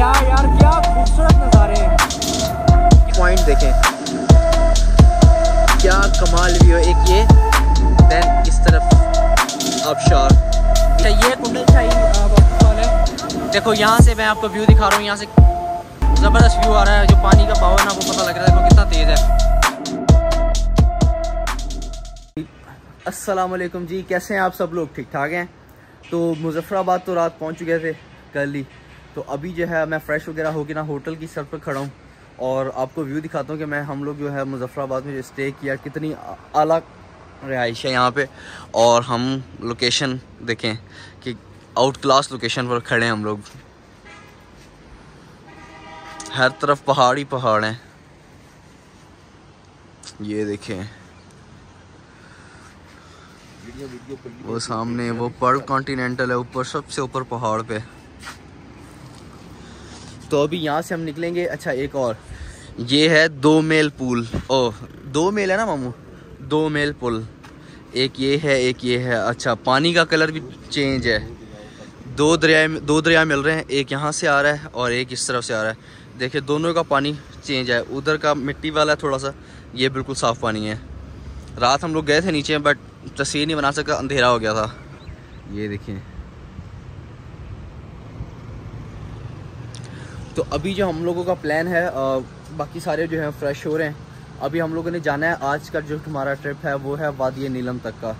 क्या यार, क्या खूबसूरत नज़ारे हैं। पॉइंट देखें, क्या कमाल व्यू है। एक ये, देन इस तरफ आबशार। अच्छा ये कुंडल शाही है। देखो यहाँ से मैं आपको व्यू दिखा रहा हूँ, यहाँ से ज़बरदस्त व्यू आ रहा है। जो पानी का पावर ना वो पता लग रहा है वो कितना तेज़ है। अस्सलाम वालेकुम जी, कैसे हैं आप सब लोग, ठीक ठाक हैं? तो मुजफ्फराबाद तो रात पहुंच चुके थे कल ही। तो अभी जो है मैं फ़्रेश वगैरह होकर ना होटल की सर पर खड़ा हूँ और आपको व्यू दिखाता हूँ कि मैं हम लोग जो है मुजफ्फराबाद में जो स्टे किया, कितनी आला रिहाइश है यहाँ पे। और हम लोकेशन देखें कि आउट क्लास लोकेशन पर खड़े हैं हम लोग। हर तरफ पहाड़ ही पहाड़ हैं। ये देखें वो सामने वो पर्ल कॉन्टिनेंटल है, ऊपर सबसे ऊपर पहाड़ पे। तो अभी यहाँ से हम निकलेंगे। अच्छा एक और ये है दो मेल पुल, ओ दो मेल है ना मामू, दो मेल पुल। एक ये है, एक ये है। अच्छा पानी का कलर भी चेंज है। दो दरिया मिल रहे हैं, एक यहाँ से आ रहा है और एक इस तरफ से आ रहा है। देखिए दोनों का पानी चेंज है, उधर का मिट्टी वाला है थोड़ा सा, ये बिल्कुल साफ़ पानी है। रात हम लोग गए थे नीचे बट तस्वीर नहीं बना सका, अंधेरा हो गया था। ये देखिए। तो अभी जो हम लोगों का प्लान है, बाकी सारे जो हैं फ्रेश हो रहे हैं। अभी हम लोगों ने जाना है, आज का जो हमारा ट्रिप है वो है वादी नीलम तक का।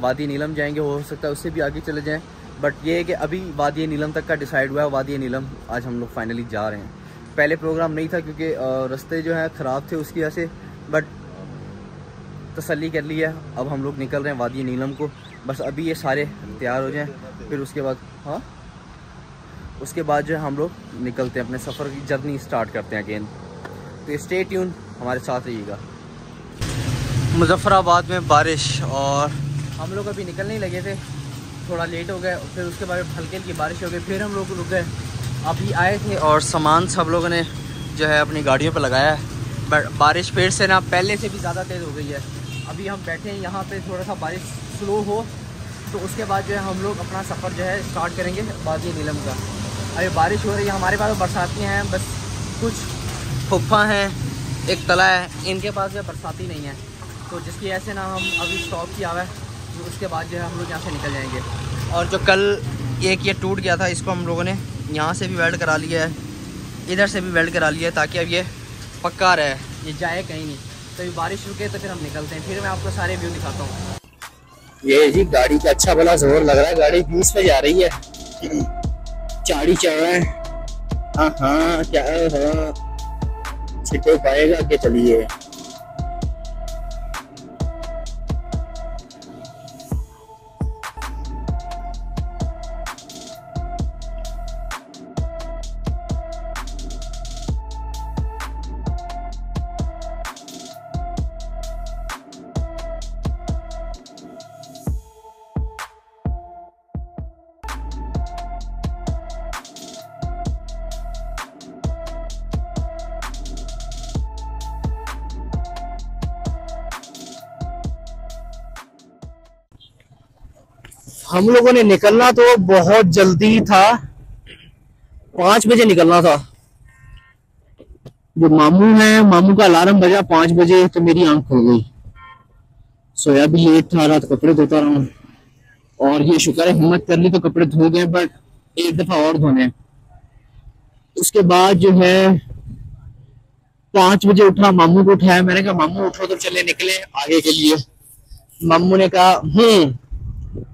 वादी नीलम जाएंगे, हो सकता है उससे भी आगे चले जाएं, बट ये है कि अभी वादी नीलम तक का डिसाइड हुआ है। वादी नीलम आज हम लोग फाइनली जा रहे हैं। पहले प्रोग्राम नहीं था क्योंकि रास्ते जो हैं ख़राब थे उसकी वजह से, बट तसल्ली कर ली है। अब हम लोग निकल रहे हैं वादी नीलम को। बस अभी ये सारे तैयार हो जाएं, फिर उसके बाद जो है हम लोग निकलते हैं, अपने सफ़र की जर्नी स्टार्ट करते हैं अगेन। तो स्टे ट्यून, हमारे साथ रहिएगा। मुजफ्फराबाद में बारिश, और हम लोग अभी निकलने ही लगे थे, थोड़ा लेट हो गए, फिर उसके बाद हल्की हल्की बारिश हो गई, फिर हम लोग रुक गए। अभी आए थे और सामान सब लोगों ने जो है अपनी गाड़ियों पर लगाया है, बट बारिश फिर से ना पहले से भी ज़्यादा तेज़ हो गई है। अभी हम बैठे हैं यहाँ पर, थोड़ा सा बारिश स्लो हो तो उसके बाद जो है हम लोग अपना सफ़र जो है स्टार्ट करेंगे वादी नीलम का। अभी बारिश हो रही है, हमारे पास बरसाती हैं, बस कुछ फुफ्फा हैं, एक तला है, इनके पास जो बरसाती नहीं है, तो जिसकी वजह से ना हम अभी स्टॉप किया हुआ है। तो उसके बाद जो है हम लोग यहाँ से निकल जाएंगे। और जो कल एक ये टूट गया था, इसको हम लोगों ने यहाँ से भी वेल्ड करा लिया है, इधर से भी वेल्ड करा लिया है, ताकि अब ये पक्का रहे, ये जाए कहीं नहीं। तो अभी बारिश रुके तो फिर हम निकलते हैं, फिर मैं आपको सारे व्यू दिखाता हूँ। ये जी गाड़ी का अच्छा भला जोर लग रहा है, गाड़ी 20 पे जा रही है, चाड़ी चढ़ रहा है। हाँ हाँ क्या हाँ छिटो पाएगा, आगे चलिए। हम लोगों ने निकलना तो बहुत जल्दी था, 5 बजे निकलना था। जो मामू है, मामू का अलार्म बजा 5 बजे, तो मेरी आंख खुल गई। सोया भी लेट था, रात कपड़े धोता रहा, और ये शुक्र है हिम्मत कर ली तो कपड़े धो गए, बट एक दफा और धोने। उसके बाद जो है 5 बजे उठा, मामू को उठाया, मैंने कहा मामू उठो तो चले निकले आगे के लिए। मामू ने कहा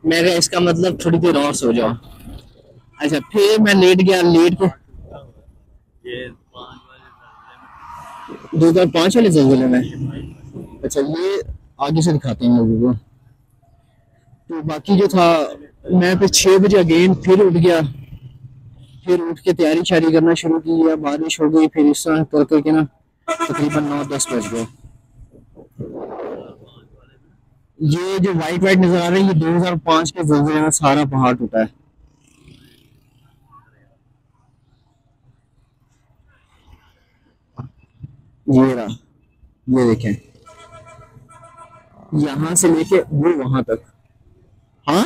मैंने इसका मतलब थोड़ी देर और सो जाओ। अच्छा फिर मैं लेट गया, लेट को दो हजार 5 वाले जंगल में। अच्छा ये आगे से दिखाते हैं लोगों को। तो बाकी जो था, मैं फिर 6 बजे अगेन फिर उठ गया, फिर उठ के तैयारी शारी करना शुरू की। या बारिश हो गई, फिर इस तरह कर करके ना तकरीबन 9-10 बज गए। ये जो वाइट वाइट नजर आ रही है, 2005 के जल्जले में सारा पहाड़ टूटा है। ये रहा, ये देखें, यहां से लेके वो वहां तक। हाँ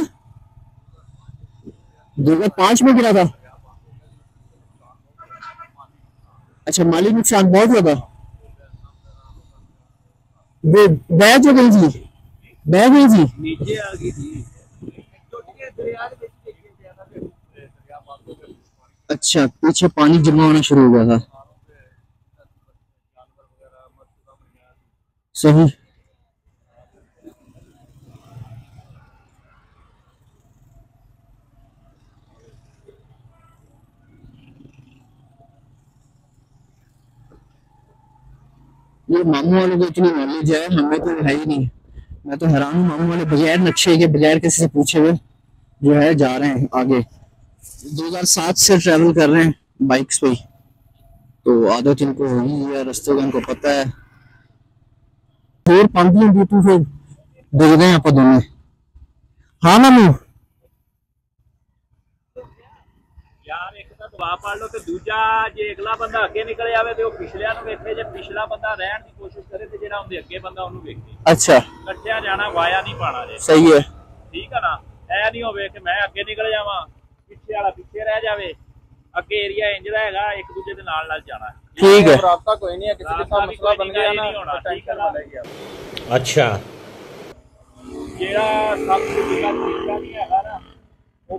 2005 में गिरा था, अच्छा, माली नुकसान बहुत ज्यादा। बह जो गई थी, बह गई थी, नीचे आ गई थी। अच्छा, पीछे पानी जमा होना शुरू हो गया था। सही। ये मामू वालों को इतनी नॉलेज है, हमें तो है ही नहीं। मैं तो हैरान हूँ, मामू वाले बगैर नक्शे के, बगैर किसी से पूछे हुए जो है जा रहे हैं आगे। 2007 से ट्रैवल कर रहे हैं बाइक्स पे, तो आदत इनको हो गई है, रास्ते का इनको पता है। फिर पंपियों बीतू से दे गए आप दोनों। हाँ मामू अच्छा,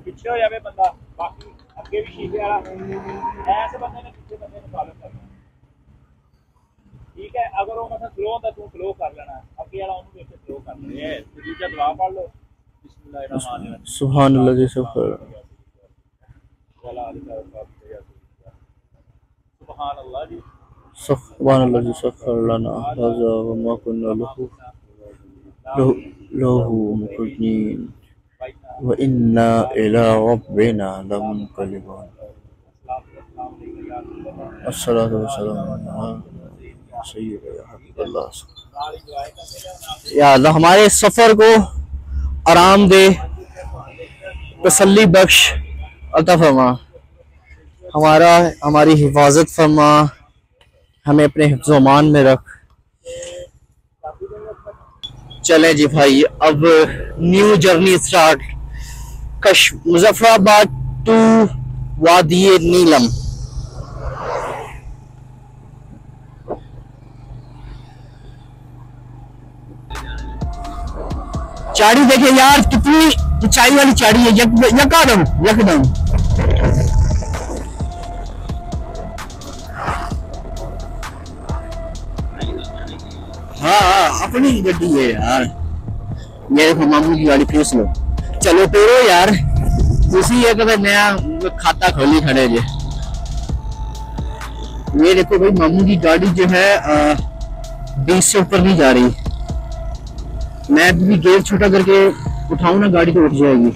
पिछे हो जाए बंदा, बाकी आगे भी शीशे वाला ऐसे बंदे ने पीछे बंदे को फॉलो करना, ठीक है। अगर वो मतलब स्लो होता तो स्लो कर लेना, आगे वाला उनको ऐसे स्लो कर लेना है। दूसरा दवा पढ़ लो, बिस्मिल्लाह सुभान अल्लाह जी ज़फ़र वाला सुभान अल्लाह जी ज़फ़र लना हज़ा व मा कुन्ना लहू लहू मुक़्रिनीन व इन्ना इला रब्बिना लमुनक़लिबून। अस्सलातु वस्सलामु अला सय्यिदिना हबीबुल्लाह। या अल्लाह हमारे सफ़र को आराम दे, तसल्ली बख्श अता फरमा, हमारा हमारी हिफाजत फरमा, हमें अपने हिफ्ज़-ओ-अमान में रख। चले जी भाई, अब न्यू जर्नी स्टार्ट, कश मुजफ्फराबाद टू वादी नीलम। चाड़ी देखिए यार, कितनी ऊंचाई वाली चाड़ी है, यकदम यकदम। हाँ, अपनी गड्डी है यार, ये मामू की गाड़ी। फ्यूस लो, चलो पेरो यार, उसी एक नया खाता खोली खड़े। ये देखो भाई, मामू की गाड़ी जो है 20 से ऊपर नहीं जा रही। मैं भी गेट छोटा करके उठाऊ ना गाड़ी तो उठ जाएगी।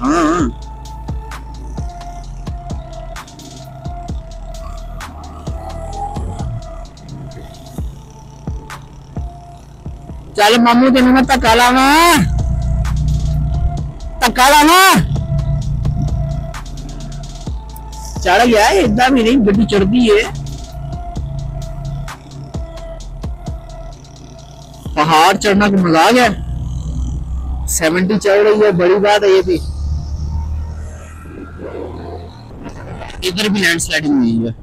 हाँ, चल मामू तेन मैं धक्का लावा, धक्का लावा। चढ़ गया, इदा भी नहीं गड्डी चढ़ती है। पहाड़ चढ़ना को मजाक है, 70 चढ़ रही है, बड़ी बात है ये भी। इधर भी लैंडस्लाइडिंग हुई है।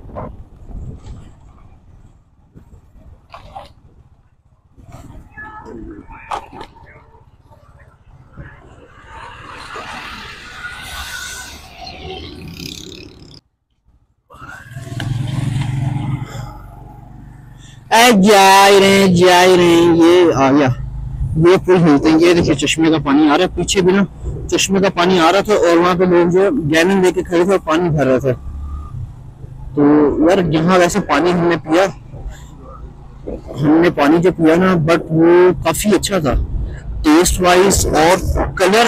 जा रहे हैं ये आ गया, ये पुल हिलते हैं। ये देखिए चश्मे का पानी आ रहा है, पीछे भी ना चश्मे का पानी आ रहा था, और वहां पे लोग जो गैलन लेके खड़े थे और पानी भर रहे थे। तो यार यहाँ वैसे पानी हमने पानी जो पिया ना, बट वो काफी अच्छा था टेस्ट वाइज, और कलर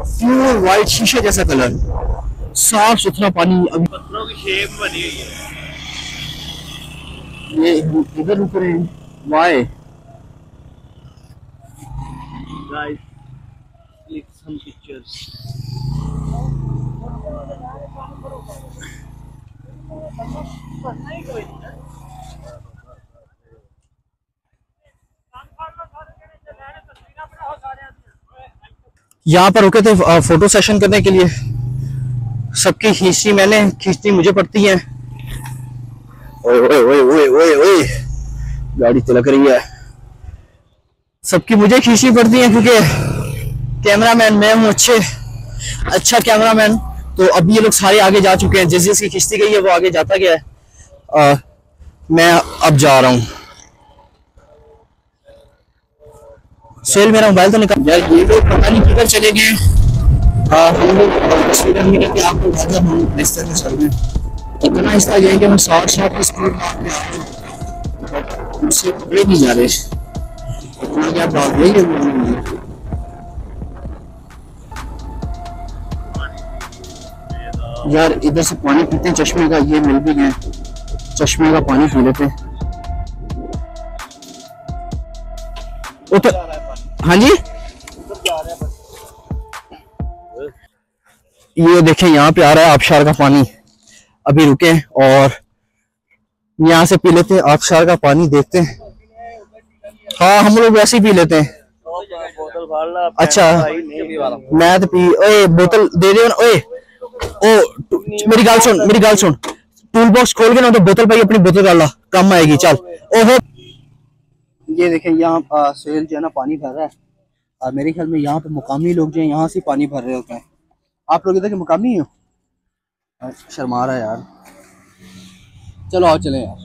प्योर वाइट शीशे जैसा कलर, साफ सुथरा पानी। अभी पत्थरों की शेप बनी हुई है। ये इधर ऊपर है, why guys click some pictures. यहाँ पर रुके थे फोटो सेशन करने के लिए। सबकी हिस्ट्री मैंने खींचनी मुझे पड़ती है। ओए ओए ओए ओए ओए ओए गाड़ी तिलक रही है। सबकी मुझे खींचनी पड़ती है क्योंकि कैमरामैन मैं हूँ, अच्छा कैमरामैन। तो अब ये लोग सारे आगे जा चुके हैं, जिस जिसकी खिंचती गई है वो आगे जाता गया है। मैं अब जा रहा हूँ। सेल मेरा मोबाइल तो निकाल यार, ये लोग पता नहीं किधर चले गए। हम लोग आपको इतना हिस्सा जाएंगे, हम 60 की स्पीड में नहीं जा रहे। क्या बात नहीं है, यार इधर से पानी पीते हैं चश्मे का। ये मिल भी गए, चश्मे का पानी पी लेते हैं। हाँ जी, ये देखें यहाँ पे आ रहा है आबशार का पानी। अभी रुके और यहाँ से पी लेते हैं आबशार का पानी, देखते हैं। हाँ हम लोग वैसे ही पी लेते हैं। अच्छा मैं तो पी, ओए बोतल दे दे। ओए ओ मेरी गाल सुन, मेरी गाल सुन, टूल बॉक्स खोल के ना तो बोतल पाई, अपनी बोतल डाला काम आएगी। चल ओहो, ये देखें यहाँ सेल जो है ना पानी भर रहा है। मेरे ख्याल में यहाँ पे मुकामी लोग जो है यहाँ से पानी भर रहे होते हैं। आप लोग इधर के मुकामी हो? शर्मा रहा है यार। चलो आओ चले यार,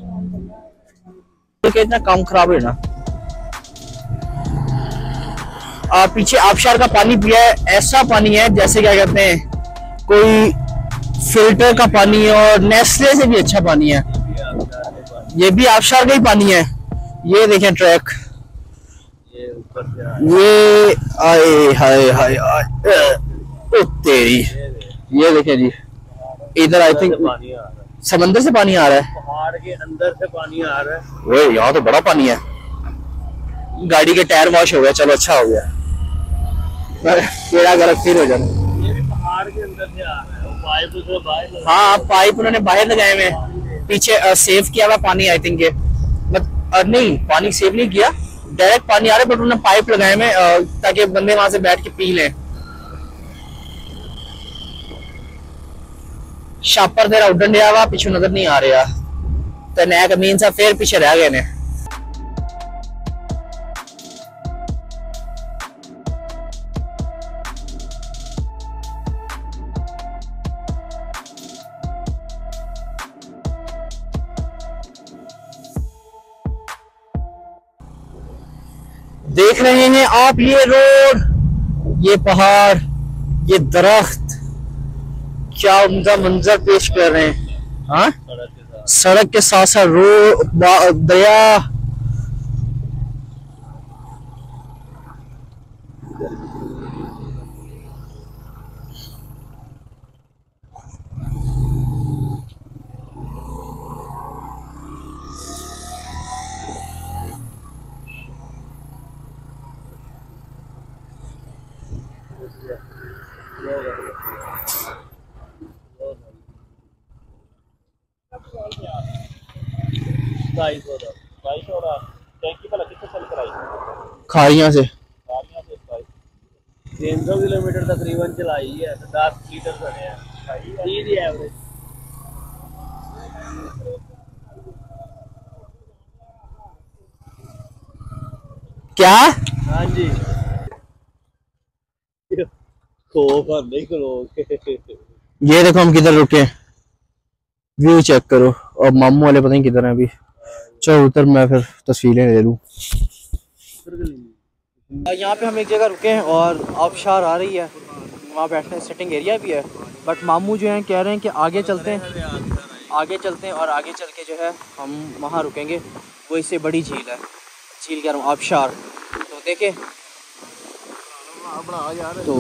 तो इतना काम खराब है ना। पीछे आबशार का पानी पिया है, ऐसा पानी है जैसे क्या कहते हैं कोई फिल्टर का पानी है, और नेस्ले से भी अच्छा पानी है। ये भी आबशार का ही पानी है। ये देखें ट्रैक, ये आए हाय हाय ओ तेरी। ये देखें जी, इधर आई थिंक समंदर से पानी आ रहा है, पहाड़ के अंदर से पानी आ रहा है। वो यहाँ तो बड़ा पानी है। गाड़ी के टायर वॉश हो गया, चलो अच्छा हो गया। टेढ़ा गलत फिर हो जाना, के अंदर से आ रहा है। वो पाइप तो बाहर, हाँ पाइप उन्होंने बाहर लगाए हुए हैं। पीछे सेव किया हुआ पानी, आई थिंक ये नहीं पानी सेव नहीं किया, डायरेक्ट पानी आ रहा है, बट उन्होंने पाइप लगाए हुए ताकि बंदे वहां से बैठ के पी लें। छापर तेरा उड्डन दिया हुआ, पीछे नजर नहीं आ रहा। तो नया कमीन सा फिर पीछे रह गए ने। देख रहे हैं आप ये रोड, ये पहाड़, ये दरख्त, क्या उनका मंजर पेश कर रहे हैं। हाँ सड़क के साथ साथ रोड, दया खारिया से 300 किलोमीटर तकरीबन चलाई है, 10 लीटर बने हैं, ये भी एवरेज। क्या हाँ जी, ये देखो हम किधर रुके हैं, व्यू चेक करो। और मामू वाले पता नहीं किधर हैं अभी। चलो उतर, मैं फिर तस्वीरें ले लूँ। यहाँ पे हम एक जगह रुके हैं और आबशार आ रही है, वहाँ बैठने सिटिंग एरिया भी है, बट मामू जो हैं कह रहे हैं कि आगे चलते हैं, आगे चलते हैं, और आगे चल के जो है हम वहाँ रुकेंगे। वो इससे बड़ी झील है, झील कह रहा हूँ आबशार। तो देखें तो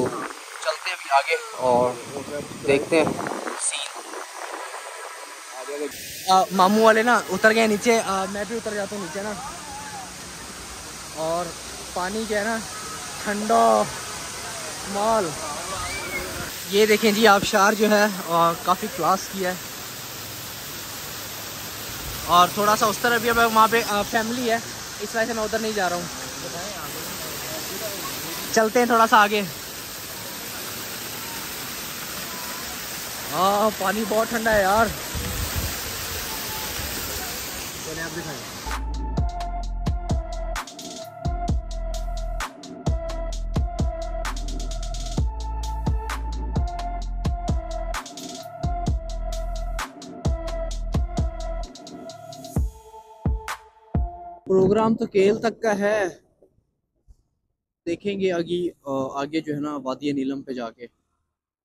चलते हैं अभी आगे और देखते हैं सीन। मामू वाले ना उतर गए नीचे, मैं भी उतर जाता हूँ नीचे ना। और पानी क्या है ना, ठंडा माल। ये देखें जी आबशार जो है काफ़ी क्लास की है। और थोड़ा सा उस तरफ भी वहाँ पे फैमिली है, इस वजह से मैं उधर नहीं जा रहा हूँ। चलते हैं थोड़ा सा आगे। हाँ पानी बहुत ठंडा है यार। चले आप दिखाएं। प्रोग्राम तो केल तक का है, देखेंगे आगे जो है ना वादी नीलम पे जाके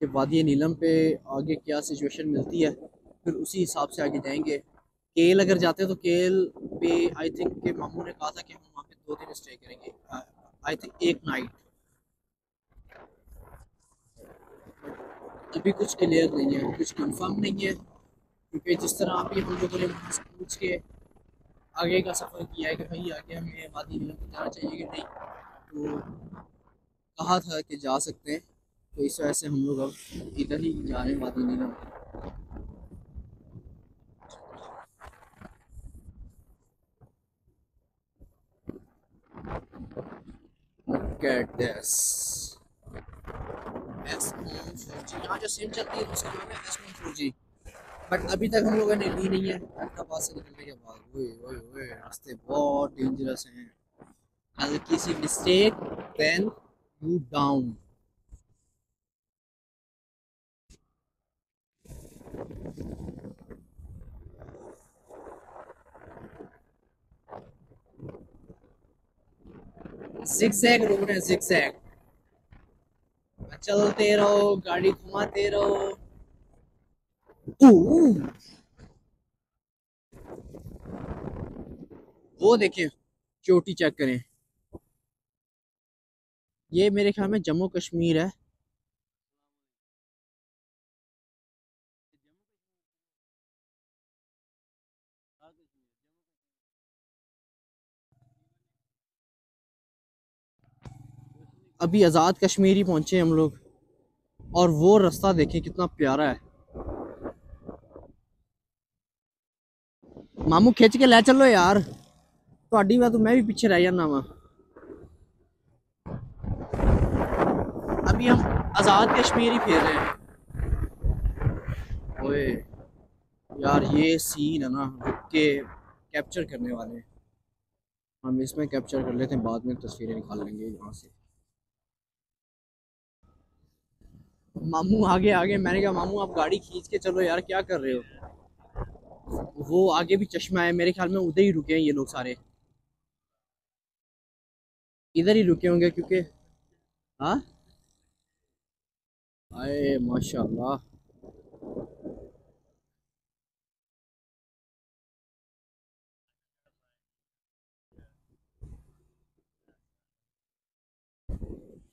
कि वादी नीलम पे आगे क्या सिचुएशन मिलती है, फिर उसी हिसाब से आगे जाएंगे। केल अगर जाते हैं तो केल पे आई थिंक के मामू ने कहा था कि हम वहाँ पे 2 दिन स्टे करेंगे, आई थिंक 1 नाइट। अभी कुछ क्लियर नहीं है, कुछ कंफर्म नहीं है, क्योंकि जिस तरह अभी हम लोगों ने पूछ के आगे का सफ़र किया है कि भाई आगे हमें वादी नीलम पे जाना चाहिए कि नहीं, तो कहा था कि जा सकते हैं, तो इस वजह से हम लोग अब इधर ही जा रहे हैं वादी नीलम। Look at this, यहाँ जो सिम चलती है उसका नाम है S4G, बट अभी तक हम लोगों ने ली नहीं है। हैदराबाद से निकलने के बाद ओए रास्ते बहुत डेंजरस हैं, हल्की सी mistake then you down. Zigzag road है, ज़िगज़ैग चलते रहो, गाड़ी घुमाते रहो। वो देखें चोटी चेक करें, ये मेरे ख्याल में जम्मू कश्मीर है। अभी आज़ाद कश्मीर ही पहुँचे हम लोग, और वो रास्ता देखें कितना प्यारा है। मामू खिंच के ले चलो यार, थोड़ी बात तो मैं भी पीछे रह जाना वहाँ। अभी हम आज़ाद कश्मीर ही फेर रहे हैं। ओए यार ये सीन है ना, रुक के कैप्चर करने वाले हैं हम, इसमें कैप्चर कर लेते हैं, बाद में तस्वीरें निकाल लेंगे यहाँ से। मामू आगे आगे, मैंने कहा मामू आप गाड़ी खींच के चलो यार, क्या कर रहे हो। वो आगे भी चश्मा है, मेरे ख्याल में उधर ही रुके हैं ये लोग, सारे इधर ही रुके होंगे क्योंकि हाँ। आए माशाल्लाह,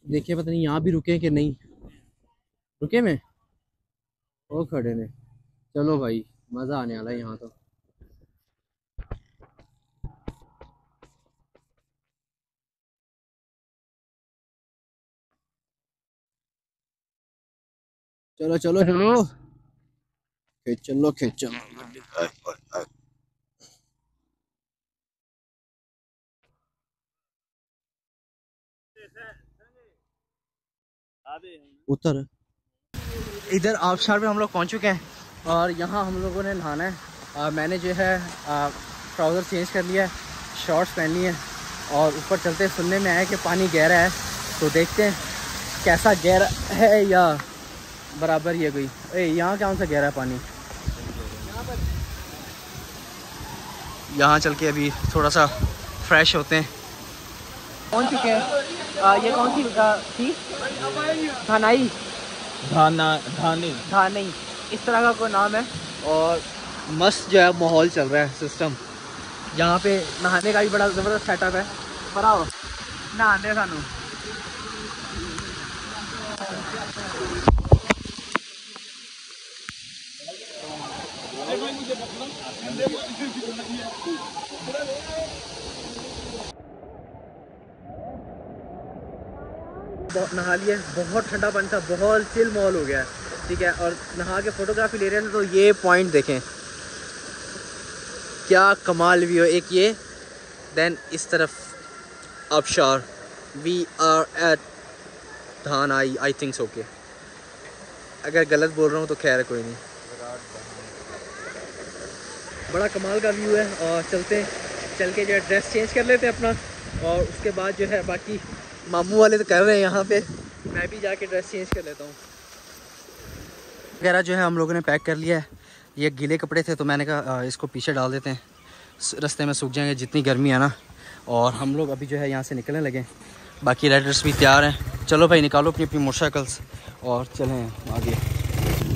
देखिए पता नहीं यहाँ भी रुके हैं कि नहीं रुके में, वो खड़े ने। चलो भाई मज़ा आने वाला है यहाँ तो। चलो चलो चलो चलो खेचो। उतर इधर आबशार में हम लोग पहुंच चुके हैं, और यहाँ हम लोगों ने नहाना है। मैंने जो है ट्राउज़र चेंज कर लिया है, शॉर्ट्स पहन ली है, और ऊपर चलते सुनने में आया कि पानी गहरा है, तो देखते हैं कैसा गहरा है या बराबर ये कोई। ए यहाँ कौन सा गहरा है पानी, यहाँ चल के अभी थोड़ा सा फ्रेश होते हैं। पहुँच चुके हैं, ये कौन सी थी, खानाई धानी इस तरह का कोई नाम है, और मस्त जो है माहौल चल रहा है सिस्टम। यहाँ पे नहाने का भी बड़ा ज़बरदस्त सेटअप है, पर आओ नहाने सानू। नहा लिया, बहुत ठंडा पानी था, बहुत चिल माहौल हो गया है, ठीक है। और नहा के फोटोग्राफी ले रहे थे तो ये पॉइंट देखें क्या कमाल व्यू है, एक ये देन इस तरफ आबशार। We are at Dhanai I think so के अगर गलत बोल रहा हूँ तो खैर कोई नहीं। बड़ा कमाल का व्यू है और चलते चल के जो है ड्रेस चेंज कर लेते हैं अपना, और उसके बाद जो है बाकी मामू वाले तो कर रहे हैं यहाँ पे, मैं भी जाके ड्रेस चेंज कर लेता हूँ। वगैरह जो है हम लोगों ने पैक कर लिया है। ये गीले कपड़े थे तो मैंने कहा इसको पीछे डाल देते हैं, रास्ते में सूख जाएंगे जितनी गर्मी है ना। और हम लोग अभी जो है यहाँ से निकलने लगे, बाकी राइडर्स भी तैयार हैं। चलो भाई निकालो अपनी अपनी मोटरसाइकिल्स और चलें आगे।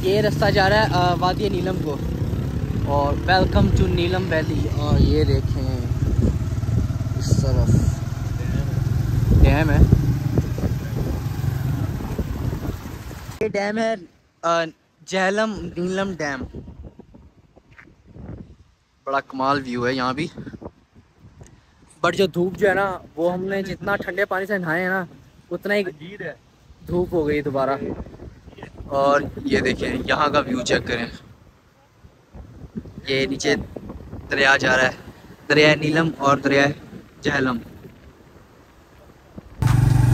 ये रास्ता जा रहा है वादी नीलम को, और वेलकम टू नीलम वैली। और ये देखें इस तरफ डैम है, ये डैम है जहलम नीलम डैम। बड़ा कमाल व्यू है यहाँ भी, बट जो धूप जो है ना वो हमने जितना ठंडे पानी से नहाए हैं ना उतना ही धूप हो गई दोबारा। और ये देखें यहाँ का व्यू चेक करें, ये नीचे दरिया जा रहा है, दरिया नीलम और दरिया जहलम।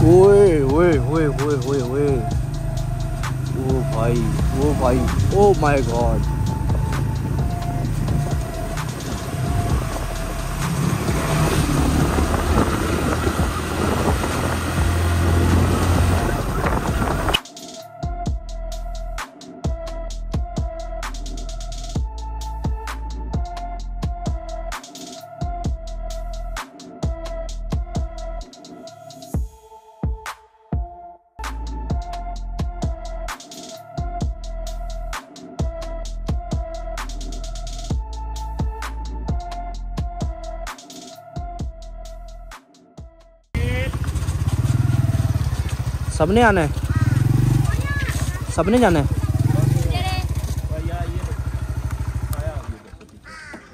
ओए ओए ओए ओए ओए ओए, ओ भाई ओ भाई, ओ माय गॉड। सबने आना है, सबने जाना है।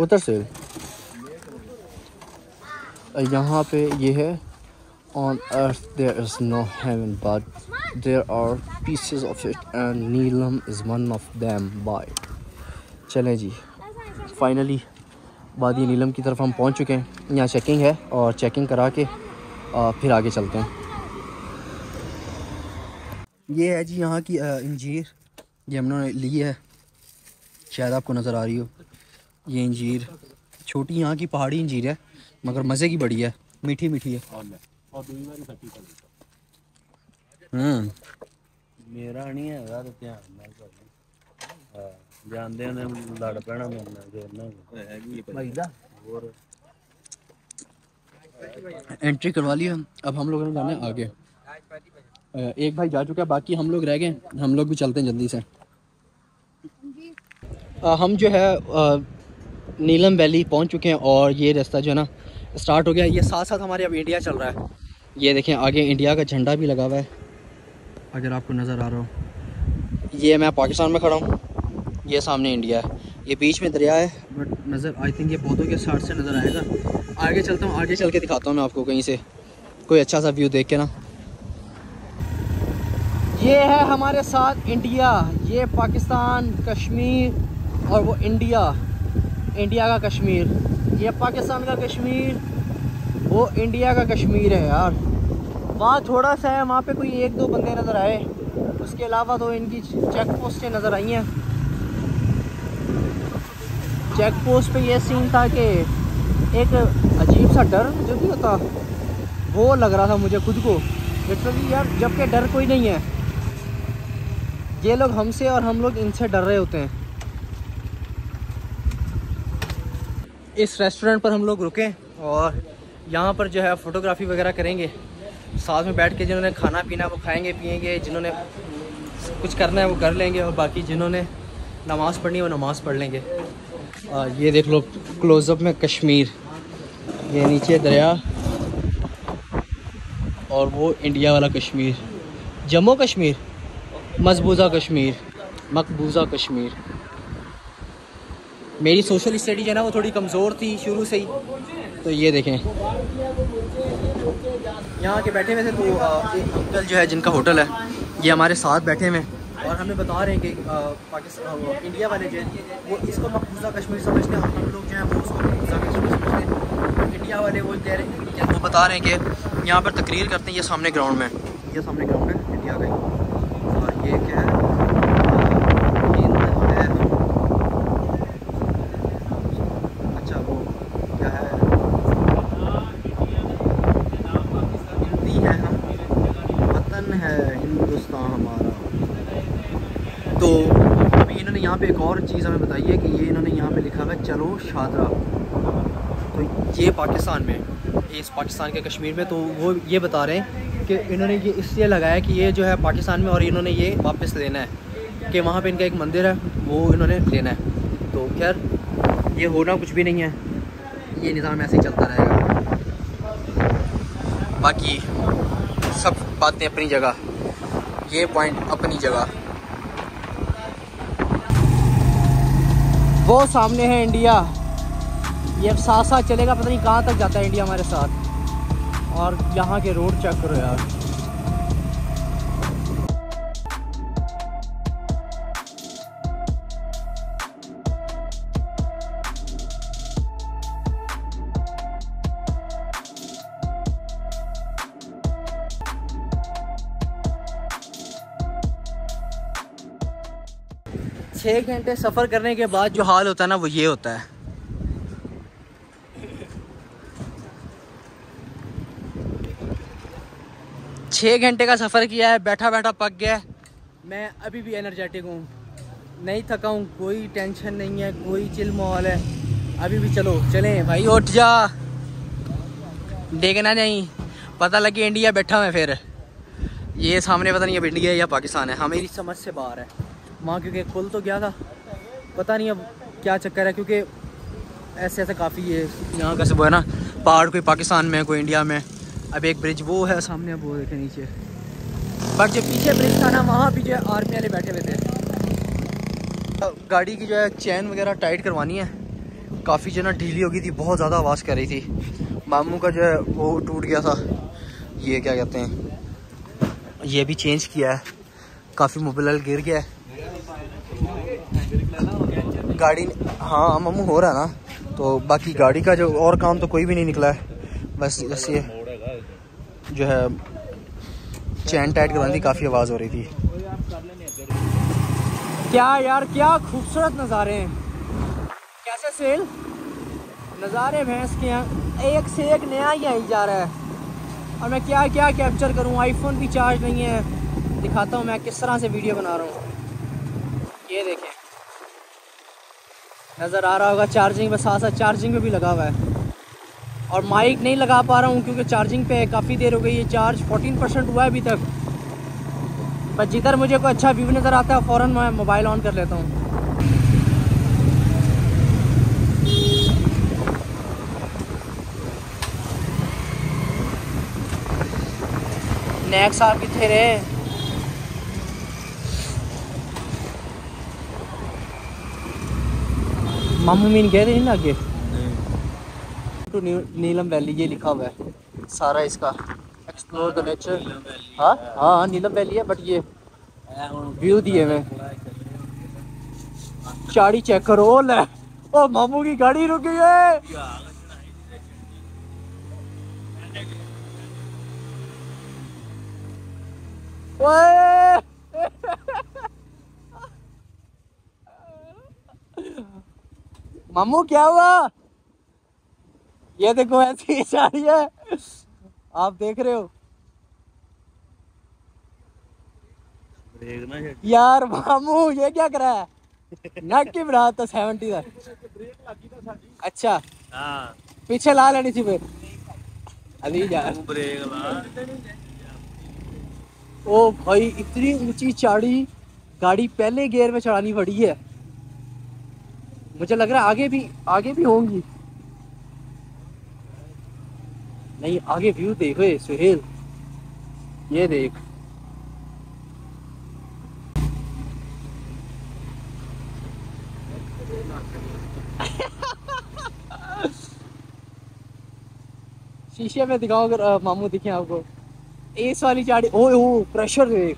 उधर से यहाँ पे ये है, on earth there is no heaven but there are pieces of it and Neelam is one of them. Bye. चलें जी, फाइनली वादी नीलम की तरफ हम पहुँच चुके हैं। यहाँ चेकिंग है और चेकिंग करा के फिर आगे चलते हैं। ये है जी यहाँ की इंजीर, ये हमने ली है, शायद आपको नज़र आ रही हो। ये इंजीर छोटी यहाँ की पहाड़ी इंजीर है मगर मज़े की बड़ी है, मीठी मीठी है। मेरा नहीं है यार ध्यान, एंट्री करवा ली हम। अब हम लोगों ने जाना है आगे, एक भाई जा चुका है, बाकी हम लोग रह गए। हम लोग भी चलते हैं जल्दी से। हम जो है नीलम वैली पहुंच चुके हैं और ये रास्ता जो है ना स्टार्ट हो गया। ये साथ साथ हमारे अब इंडिया चल रहा है। ये देखें आगे इंडिया का झंडा भी लगा हुआ है, अगर आपको नज़र आ रहा हो। ये मैं पाकिस्तान में खड़ा हूँ, ये सामने इंडिया है, ये बीच में दरिया है, बट नज़र आई थिंक ये पौधों के साथ से नज़र आएगा। आगे चलता हूँ, आगे चल के दिखाता हूँ मैं आपको कहीं से कोई अच्छा सा व्यू देख के ना। ये है हमारे साथ इंडिया, ये पाकिस्तान कश्मीर, और वो इंडिया, इंडिया का कश्मीर। ये पाकिस्तान का कश्मीर, वो इंडिया का कश्मीर है यार। वहाँ थोड़ा सा है, वहाँ पे कोई एक दो बंदे नज़र आए, उसके अलावा तो इनकी चेक पोस्टें नज़र आई हैं। चेक पोस्ट पे ये सीन था कि एक अजीब सा डर जो भी होता वो लग रहा था मुझे खुद को लिटरली यार, जबकि डर कोई नहीं है। ये लोग हमसे और हम लोग इनसे डर रहे होते हैं। इस रेस्टोरेंट पर हम लोग रुके और यहाँ पर जो है फ़ोटोग्राफी वगैरह करेंगे साथ में बैठ के। जिन्होंने खाना पीना वो खाएंगे पिएंगे, जिन्होंने कुछ करना है वो कर लेंगे, और बाकी जिन्होंने नमाज़ पढ़नी है वो नमाज़ पढ़ लेंगे। ये देख लो क्लोज़अप में कश्मीर, ये नीचे दरिया और वो इंडिया वाला कश्मीर, जम्मू कश्मीर, मकबूजा कश्मीर, मकबूजा कश्मीर। मेरी सोशल स्टडी जो है ना वो थोड़ी कमज़ोर थी शुरू से ही, तो ये देखें यहाँ के बैठे हुए थे। तो एक अंकल जो है जिनका होटल है, ये हमारे साथ बैठे हुए हैं और हमें बता रहे हैं कि पाकिस्तान इंडिया वाले जो है वो इसको मकबूजा कश्मीर समझते हैं, हम लोग जो है वो उसको मकबूजा कश्मीर समझते हैं। इंडिया वाले वो कह रहे हैं, वो बता रहे हैं कि यहाँ पर तकरीर करते हैं। ये सामने ग्राउंड में, ये सामने ग्राउंड है इंडिया का, ये क्या है हिंदुस्तान हमारा। तो अभी इन्होंने यहाँ पे एक और चीज़ हमें बताई है कि ये इन्होंने यहाँ पे लिखा हुआ है चलो शादरा, तो ये पाकिस्तान में, इस पाकिस्तान के कश्मीर में। तो वो ये बता रहे हैं कि इन्होंने ये इसलिए लगाया कि ये जो है पाकिस्तान में, और इन्होंने ये वापस लेना है कि वहाँ पर इनका एक मंदिर है वो इन्होंने लेना है। तो खैर ये होना कुछ भी नहीं है, ये निज़ाम ऐसे ही चलता रहेगा। बाकी सब बातें अपनी जगह, ये पॉइंट अपनी जगह। वो सामने है इंडिया, ये साथ साथ चलेगा, पता नहीं कहाँ तक जाता है इंडिया हमारे साथ। और यहाँ के रोड चेक करो यार। छः घंटे सफ़र करने के बाद जो हाल होता है ना वो ये होता है। छः घंटे का सफ़र किया है, बैठा बैठा पक गया। मैं अभी भी एनर्जेटिक हूँ, नहीं थका हूँ, कोई टेंशन नहीं है, कोई चिल माहौल है अभी भी। चलो चलें भाई, उठ जा, देखना नहीं पता लगे इंडिया बैठा मैं। फिर ये सामने पता नहीं अब इंडिया है या पाकिस्तान है, हमें समझ से बाहर है। माँ क्योंकि खुल तो गया था, पता नहीं अब क्या चक्कर है, क्योंकि ऐसे ऐसे काफ़ी ये यहाँ का सब है ना पहाड़, कोई पाकिस्तान में कोई इंडिया में। अब एक ब्रिज वो है सामने, वो देखे नीचे, बट जो पीछे ब्रिज था ना वहाँ भी जो है आर्मी वाले बैठे हुए थे। गाड़ी की जो है चैन वगैरह टाइट करवानी है, काफ़ी जो ना ढीली हो गई थी, बहुत ज़्यादा आवाज़ कर रही थी। मामू का जो है वो टूट गया था, ये क्या कहते हैं, ये भी चेंज किया है, काफ़ी मोबाइल गिर गया है गाड़ी। हाँ मामू हो रहा है ना, तो बाकी गाड़ी का जो और काम तो कोई भी नहीं निकला है, बस ये जो है चैन टाइट करवानी थी, काफ़ी आवाज़ हो रही थी। क्या यार क्या खूबसूरत नज़ारे हैं, कैसे सेल नज़ारे भैंस के यहाँ, एक से एक नया ही आई जा रहा है। और मैं क्या क्या कैप्चर करूँ, आईफोन भी चार्ज नहीं है। दिखाता हूँ मैं किस तरह से वीडियो बना रहा हूँ, ये देखें नज़र आ रहा होगा। चार्जिंग में साथ साथ चार्जिंग में भी लगा हुआ है, और माइक नहीं लगा पा रहा हूँ क्योंकि चार्जिंग पे काफ़ी देर हो गई है। चार्ज 14% हुआ है अभी तक, पर जिधर मुझे कोई अच्छा व्यू नज़र आता है फ़ौरन मैं मोबाइल ऑन कर लेता हूँ। नेक्स्ट साल कितने रहे मामू मीन कह रहे हैं ना आगे टू नीलम वैली, ये लिखा हुआ है सारा इसका, एक्सप्लोर द नेचर। हाँ हाँ नीलम वैली है, बट ये व्यू दिए हुए। चाड़ी चेक करो, ओ मामू की गाड़ी रुक गई है। मामू क्या हुआ, ये देखो ऐसी चाड़ी है, आप देख रहे हो ना यार। मामू ये क्या करा है, नट की बरात था 70 का। अच्छा हाँ पीछे ला लेनी थी फिर अभी यार। ओ भाई इतनी ऊंची चाड़ी गाड़ी पहले गियर में चढ़ानी पड़ी है, मुझे लग रहा है आगे भी होंगी। नहीं आगे व्यू देखो ये सुहेल, ये देख शीशे में दिखाओ अगर मामू दिखे आपको। इस वाली चाड़ी ओ प्रेशर देख,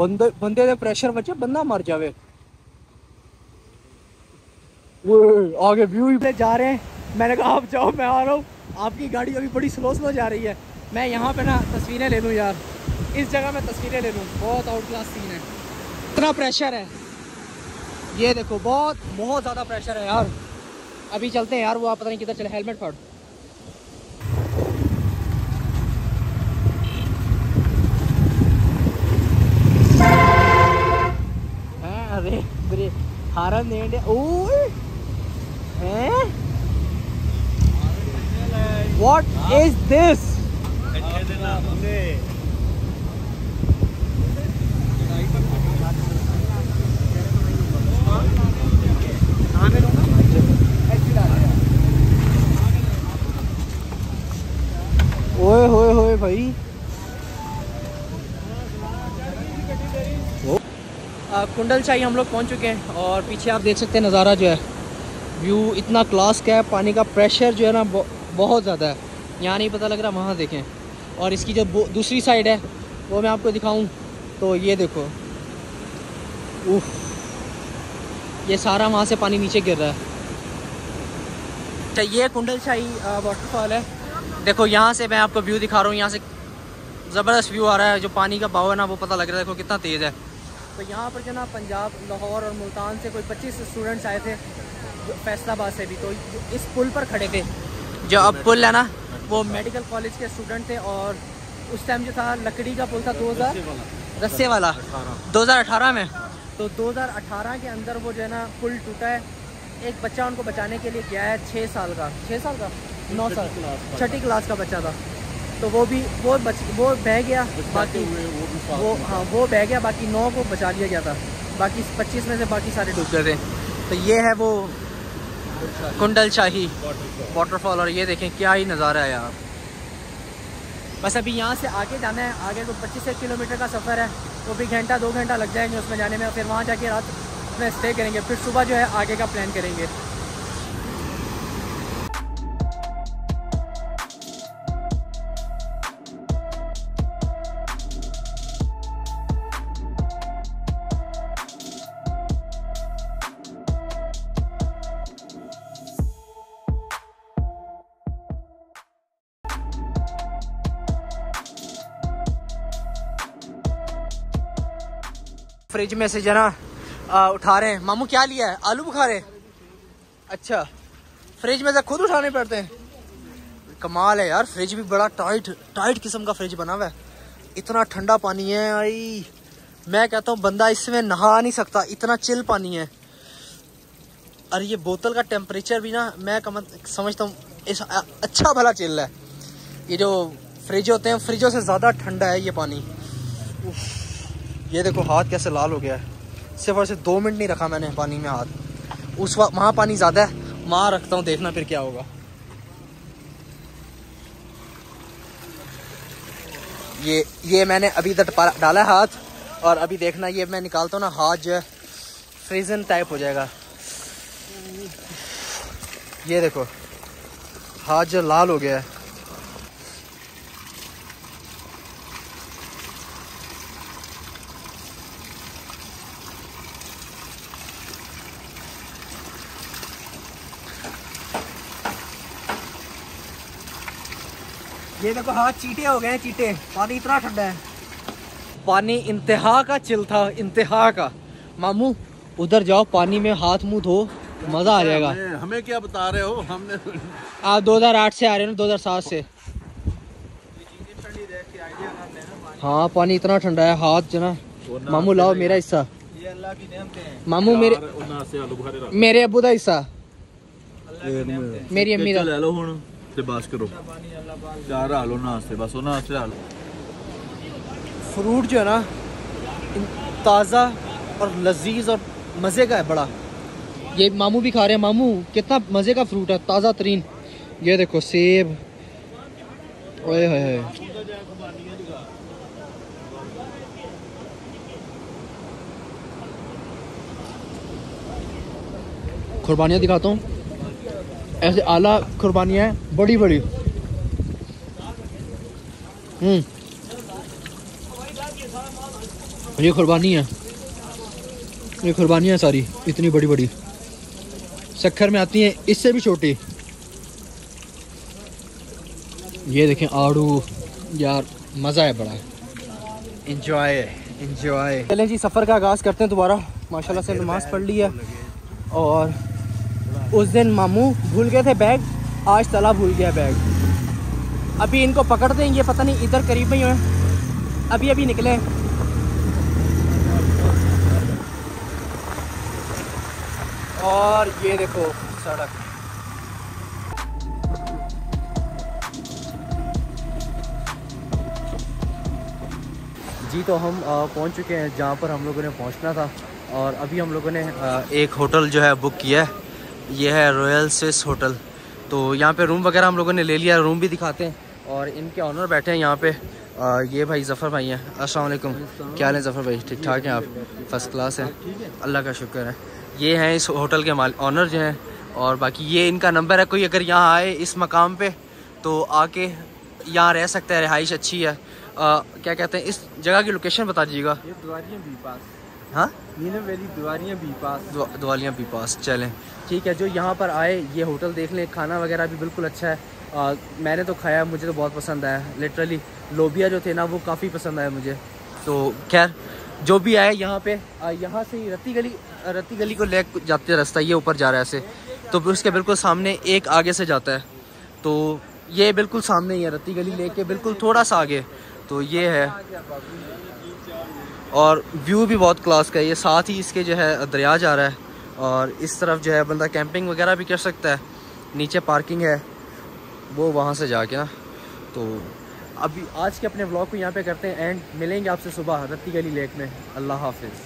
बंदे दे प्रेशर बच्चे, बंदा मर जावे। वो आगे व्यू पे जा रहे हैं, मैंने कहा आप जाओ मैं आ रहा हूँ। आपकी गाड़ी अभी बड़ी स्लो जा रही है, मैं यहाँ पे ना तस्वीरें ले लूँ यार, इस जगह मैं तस्वीरें ले लूँ। बहुत आउट क्लास सीन है, इतना प्रेशर है, ये देखो बहुत ज़्यादा प्रेशर है यार। अभी चलते हैं यार, वो आप पता नहीं किधर चले, हेलमेट फाड़। What is this? ओए होए होए भाई, कुंडल शाही हम लोग पहुंच चुके हैं और पीछे आप देख सकते हैं नज़ारा जो है, व्यू इतना क्लास का है। पानी का प्रेशर जो है ना बहुत ज़्यादा है, यहाँ नहीं पता लग रहा, वहाँ देखें। और इसकी जो दूसरी साइड है वो मैं आपको दिखाऊं तो ये देखो, उफ, ये सारा वहाँ से पानी नीचे गिर रहा है। अच्छा, ये कुंडल शाही वाटरफॉल है, देखो यहाँ से मैं आपको व्यू दिखा रहा हूँ, यहाँ से ज़बरदस्त व्यू आ रहा है। जो पानी का बहाव है ना वो पता लग रहा है, देखो कितना तेज़ है। तो यहाँ पर जो ना पंजाब, लाहौर और मुल्तान से कोई 25 स्टूडेंट्स आए थे, फैसलाबाद से भी, तो इस पुल पर खड़े थे। जो अब पुल है ना वो मेडिकल कॉलेज के स्टूडेंट थे, और उस टाइम जो था लकड़ी का पुल था 2018 में। तो 2018 के अंदर वो जो है ना पुल टूटा है। एक बच्चा उनको बचाने के लिए गया है, 9 साल का 6 साल का 9 साल 6ठी क्लास का बच्चा था। तो वो बह गया, बाकी वो बह गया, बाकी 9 को बचा लिया गया था, बाकी 25 में से बाकी सारे डूब गए थे। तो ये है वो कुंडल शाही वाटरफॉल, और ये देखें क्या ही नज़ारा है यार। बस अभी यहाँ से आगे जाना है, आगे तो 25 किलोमीटर का सफ़र है, वो भी 1-2 घंटा लग जाएंगे उसमें जाने में। फिर वहाँ जाके रात में स्टे करेंगे, फिर सुबह जो है आगे का प्लान करेंगे। फ्रिज में से जना उठा रहे हैं मामू, क्या लिया है? आलू बुखारे। अच्छा, फ्रिज में से खुद उठाने पड़ते हैं, कमाल है यार। फ्रिज भी बड़ा टाइट किस्म का फ्रिज बना हुआ है, इतना ठंडा पानी है। आई मैं कहता हूँ बंदा इसमें नहा नहीं सकता, इतना चिल पानी है। और ये बोतल का टेम्परेचर भी ना मैं समझता हूँ अच्छा भला चिल है। ये जो फ्रिज होते हैं, फ्रिजों से ज़्यादा ठंडा है ये पानी। ये देखो हाथ कैसे लाल हो गया है, सिर्फ और सिर्फ 2 मिनट नहीं रखा मैंने पानी में हाथ। उस वहाँ पानी ज़्यादा है, वहाँ रखता हूँ, देखना फिर क्या होगा। ये मैंने अभी इधर डाला है हाथ, और अभी देखना ये मैं निकालता हूँ ना, हाथ जो है फ्रीजन टाइप हो जाएगा। ये देखो हाथ जो लाल हो गया है। ये देखो हाथ चीटे हो गए हैं, चीटे। पानी इतना ठंडा है, पानी इंतहा का चिल था, इंतहा का। मामू उधर जाओ, पानी में हाथ मुंह धो, मज़ा आ जाएगा। हमें क्या बता रहे हो? हमने आप 2008 से आ रहे हो ना, 2007 से। हाँ पानी इतना ठंडा है, हाथ जना। मामू लाओ मेरा हिस्सा, मामू मेरे अबू का हिस्सा, मेरी अम्मी का। बस करो चार हालो ना से, बस ना से हालो। फ्रूट जो है ना ताज़ा और लजीज और मज़े का है बड़ा। ये मामू भी खा रहे हैं, मामू कितना मज़े का फ्रूट है, ताज़ा तरीन। ये देखो सेब, ओए होए, कुर्बानियाँ दिखाता हूँ, ऐसे आला कुर्बानियाँ हैं, बड़ी बड़ी। ये कुर्बानियाँ सारी इतनी बड़ी बड़ी, सक्खर में आती हैं, इससे भी छोटी। ये देखें आड़ू, यार मज़ा है बड़ा, इंजॉय। चलें जी, सफ़र का आगाज़ करते हैं दोबारा। माशाल्लाह से नमाज़ पढ़ ली है, और उस दिन मामू भूल गए थे बैग, आज तला भूल गया बैग। अभी इनको पकड़ते हैं, ये पता नहीं इधर करीब में ही है, अभी निकले। और ये देखो सड़क। जी तो हम पहुंच चुके हैं जहां पर हम लोगों ने पहुंचना था, और अभी हम लोगों ने एक होटल जो है बुक किया है, ये है रॉयल स्विस होटल। तो यहाँ पे रूम वगैरह हम लोगों ने ले लिया, रूम भी दिखाते हैं। और इनके ऑनर बैठे हैं यहाँ पे, ये भाई ज़फ़र भाई हैं। अस्सलाम वालेकुम, क्या हाल है ज़फ़र भाई? ठीक ठाक हैं आप? फर्स्ट क्लास हैं, अल्लाह का शुक्र है। ये हैं इस होटल के मालिक, ऑनर जो हैं। और बाकी ये इनका नंबर है, कोई अगर यहाँ आए इस मकाम पर तो आके यहाँ रह सकता है, रिहाइश अच्छी है। क्या कहते हैं इस जगह की लोकेशन बता दीजिएगा। दुआलियाँ बी पास। चलें ठीक है, जो यहाँ पर आए ये होटल देख लें। खाना वगैरह भी बिल्कुल अच्छा है, मैंने तो खाया, मुझे तो बहुत पसंद आया। लिटरली लोबिया जो थे ना वो काफ़ी पसंद आया मुझे। तो खैर जो भी आए यहाँ पे, यहाँ से ही रत्ती गली को ले जाते रास्ता ये ऊपर जा रहा है ऐसे, तो उसके बिल्कुल सामने एक आगे से जाता है। तो ये बिल्कुल सामने ही है रत्ती गली, लेके बिल्कुल थोड़ा सा आगे। तो ये है, और व्यू भी बहुत क्लास का है। ये साथ ही इसके जो है दरिया जा रहा है, और इस तरफ जो है बंदा कैंपिंग वगैरह भी कर सकता है। नीचे पार्किंग है वो वहाँ से जाके ना। तो अभी आज के अपने व्लॉग को यहाँ पे करते हैं एंड, मिलेंगे आपसे सुबह रत्ती गली लेक में। अल्लाह हाफिज़।